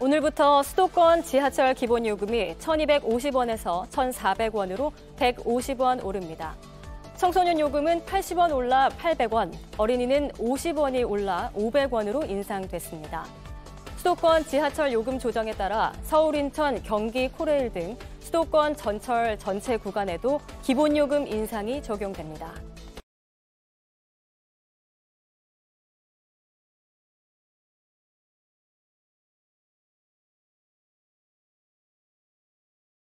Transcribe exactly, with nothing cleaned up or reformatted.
오늘부터 수도권 지하철 기본 요금이 천이백오십 원에서 천사백 원으로 백오십 원 오릅니다. 청소년 요금은 팔십 원 올라 팔백 원, 어린이는 오십 원이 올라 오백 원으로 인상됐습니다. 수도권 지하철 요금 조정에 따라 서울, 인천, 경기, 코레일 등 수도권 전철 전체 구간에도 기본 요금 인상이 적용됩니다.